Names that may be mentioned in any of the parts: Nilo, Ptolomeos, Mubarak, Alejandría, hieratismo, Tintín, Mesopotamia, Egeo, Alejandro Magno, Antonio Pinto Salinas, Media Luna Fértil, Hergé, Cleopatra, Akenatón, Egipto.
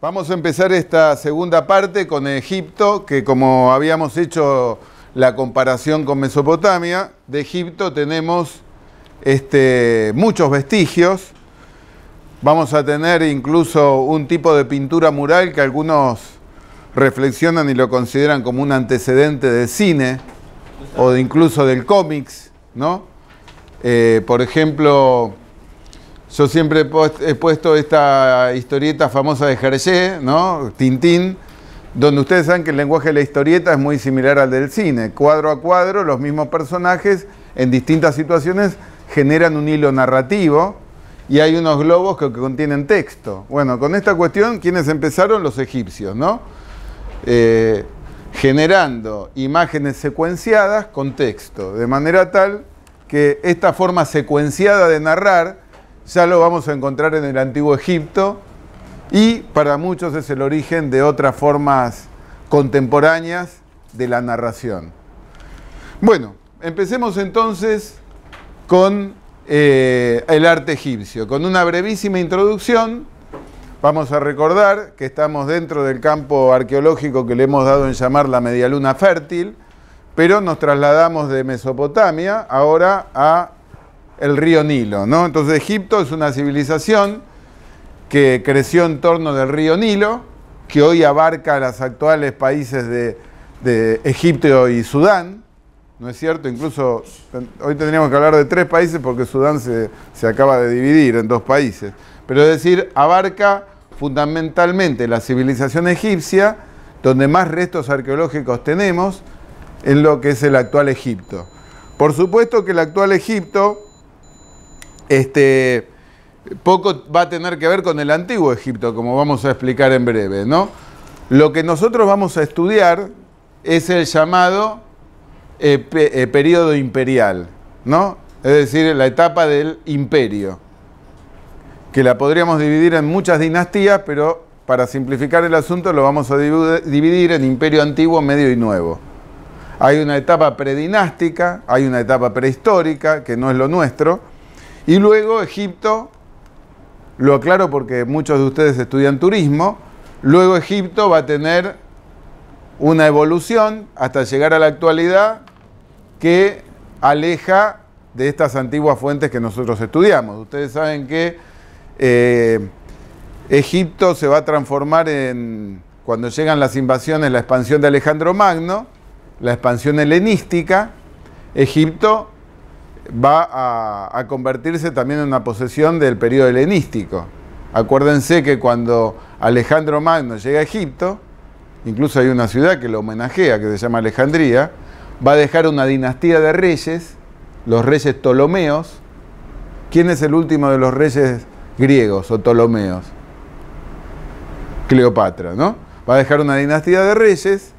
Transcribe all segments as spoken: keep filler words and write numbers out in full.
Vamos a empezar esta segunda parte con Egipto, que como habíamos hecho la comparación con Mesopotamia, de Egipto tenemos este, muchos vestigios. Vamos a tener incluso un tipo de pintura mural que algunos reflexionan y lo consideran como un antecedente del cine o de incluso del cómics, ¿no? Eh, por ejemplo, yo siempre he puesto esta historieta famosa de Hergé, ¿no? Tintín, donde ustedes saben que el lenguaje de la historieta es muy similar al del cine. Cuadro a cuadro, los mismos personajes en distintas situaciones generan un hilo narrativo y hay unos globos que contienen texto. Bueno, con esta cuestión, ¿quiénes empezaron? Los egipcios, ¿no? Eh, generando imágenes secuenciadas con texto, de manera tal que esta forma secuenciada de narrar ya lo vamos a encontrar en el Antiguo Egipto y para muchos es el origen de otras formas contemporáneas de la narración. Bueno, empecemos entonces con eh, el arte egipcio. Con una brevísima introducción, vamos a recordar que estamos dentro del campo arqueológico que le hemos dado en llamar la Media Luna Fértil, pero nos trasladamos de Mesopotamia ahora a el río Nilo, ¿no? Entonces Egipto es una civilización que creció en torno del río Nilo, que hoy abarca los actuales países de, de Egipto y Sudán, ¿no es cierto? Incluso hoy tendríamos que hablar de tres países porque Sudán se, se acaba de dividir en dos países. Pero es decir, abarca fundamentalmente la civilización egipcia, donde más restos arqueológicos tenemos en lo que es el actual Egipto. Por supuesto que el actual Egipto Este, poco va a tener que ver con el Antiguo Egipto, como vamos a explicar en breve, ¿no? Lo que nosotros vamos a estudiar es el llamado eh, pe, eh, periodo imperial, ¿no? Es decir, la etapa del imperio, que la podríamos dividir en muchas dinastías, pero para simplificar el asunto lo vamos a dividir en imperio antiguo, medio y nuevo. Hay una etapa predinástica, hay una etapa prehistórica, que no es lo nuestro. Y luego Egipto, lo aclaro porque muchos de ustedes estudian turismo, luego Egipto va a tener una evolución hasta llegar a la actualidad que aleja de estas antiguas fuentes que nosotros estudiamos. Ustedes saben que eh, Egipto se va a transformar en, cuando llegan las invasiones, la expansión de Alejandro Magno, la expansión helenística, Egipto va a, a convertirse también en una posesión del periodo helenístico. Acuérdense que cuando Alejandro Magno llega a Egipto, incluso hay una ciudad que lo homenajea, que se llama Alejandría, va a dejar una dinastía de reyes, los reyes Ptolomeos. ¿Quién es el último de los reyes griegos o Ptolomeos? Cleopatra, ¿no? Va a dejar una dinastía de reyes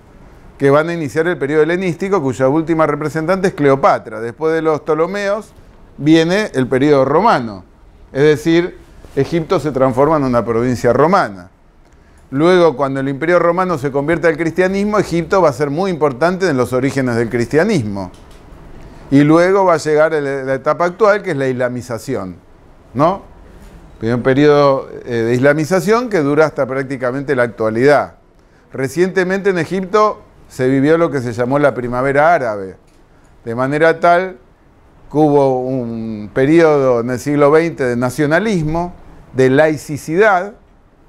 que van a iniciar el periodo helenístico, cuya última representante es Cleopatra. Después de los Ptolomeos viene el periodo romano. Es decir, Egipto se transforma en una provincia romana. Luego, cuando el imperio romano se convierte al cristianismo, Egipto va a ser muy importante en los orígenes del cristianismo. Y luego va a llegar a la etapa actual, que es la islamización, ¿no? Un periodo de islamización que dura hasta prácticamente la actualidad. Recientemente en Egipto se vivió lo que se llamó la primavera árabe, de manera tal que hubo un periodo en el siglo veinte de nacionalismo, de laicidad,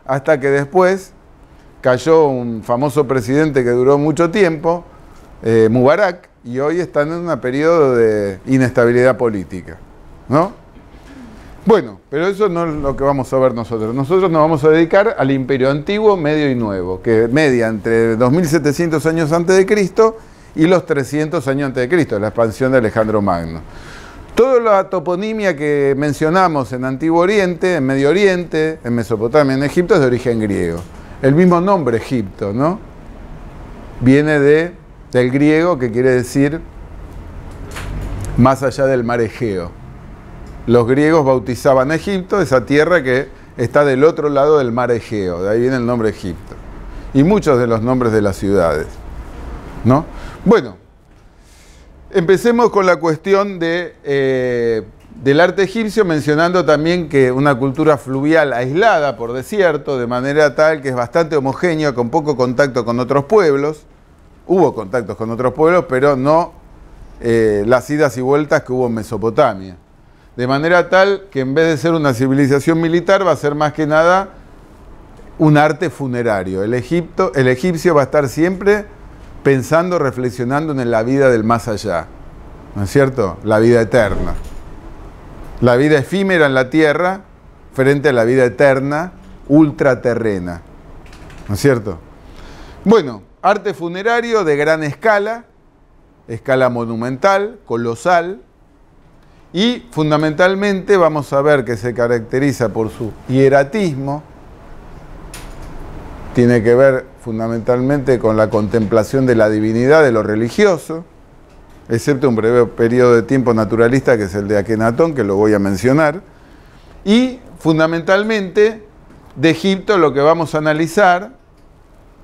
hasta que después cayó un famoso presidente que duró mucho tiempo, eh, Mubarak, y hoy están en un periodo de inestabilidad política, ¿no? Bueno, pero eso no es lo que vamos a ver nosotros. Nosotros nos vamos a dedicar al Imperio Antiguo, Medio y Nuevo, que media entre dos mil setecientos años antes de Cristo y los trescientos años antes de Cristo, la expansión de Alejandro Magno. Toda la toponimia que mencionamos en Antiguo Oriente, en Medio Oriente, en Mesopotamia, en Egipto, es de origen griego. El mismo nombre Egipto, ¿no? Viene de, del griego, que quiere decir más allá del mar Egeo. Los griegos bautizaban a Egipto, esa tierra que está del otro lado del mar Egeo, de ahí viene el nombre Egipto. Y muchos de los nombres de las ciudades, ¿no? Bueno, empecemos con la cuestión de eh, del arte egipcio, mencionando también que una cultura fluvial aislada por desierto, de manera tal que es bastante homogénea, con poco contacto con otros pueblos. Hubo contactos con otros pueblos, pero no eh, las idas y vueltas que hubo en Mesopotamia. De manera tal que en vez de ser una civilización militar, va a ser más que nada un arte funerario. El, Egipto, el egipcio va a estar siempre pensando, reflexionando en la vida del más allá, ¿no es cierto? La vida eterna. La vida efímera en la tierra frente a la vida eterna, ultraterrena, ¿no es cierto? Bueno, arte funerario de gran escala, escala monumental, colosal, y fundamentalmente vamos a ver que se caracteriza por su hieratismo, tiene que ver fundamentalmente con la contemplación de la divinidad, de lo religioso, excepto un breve periodo de tiempo naturalista que es el de Akenatón, que lo voy a mencionar, y fundamentalmente de Egipto lo que vamos a analizar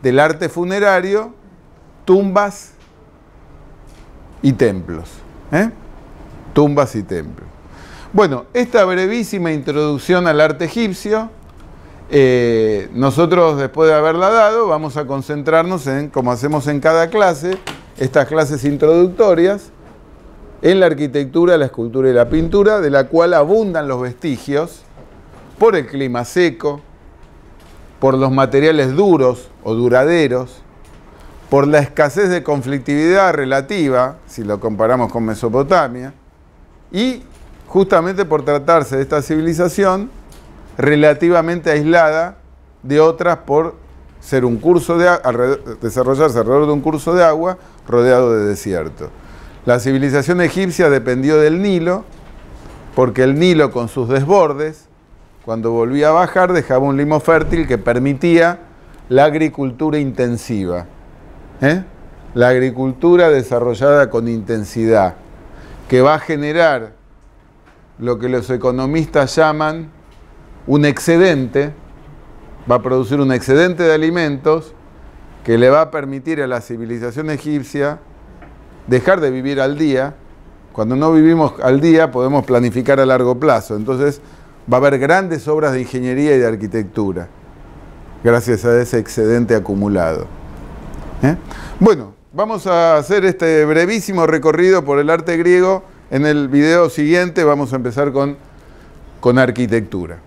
del arte funerario, tumbas y templos, ¿eh? Tumbas y templos. Bueno, esta brevísima introducción al arte egipcio, eh, nosotros después de haberla dado vamos a concentrarnos en, como hacemos en cada clase, estas clases introductorias en la arquitectura, la escultura y la pintura, de la cual abundan los vestigios por el clima seco, por los materiales duros o duraderos, por la escasez de conflictividad relativa, si lo comparamos con Mesopotamia, y justamente por tratarse de esta civilización relativamente aislada de otras por ser un curso de alrededor, desarrollarse alrededor de un curso de agua rodeado de desierto. La civilización egipcia dependió del Nilo, porque el Nilo con sus desbordes, cuando volvía a bajar, dejaba un limo fértil que permitía la agricultura intensiva, ¿eh? La agricultura desarrollada con intensidad, que va a generar lo que los economistas llaman un excedente, va a producir un excedente de alimentos que le va a permitir a la civilización egipcia dejar de vivir al día. Cuando no vivimos al día podemos planificar a largo plazo, entonces va a haber grandes obras de ingeniería y de arquitectura gracias a ese excedente acumulado, ¿eh? Bueno, vamos a hacer este brevísimo recorrido por el arte griego. En el video siguiente vamos a empezar con, con arquitectura.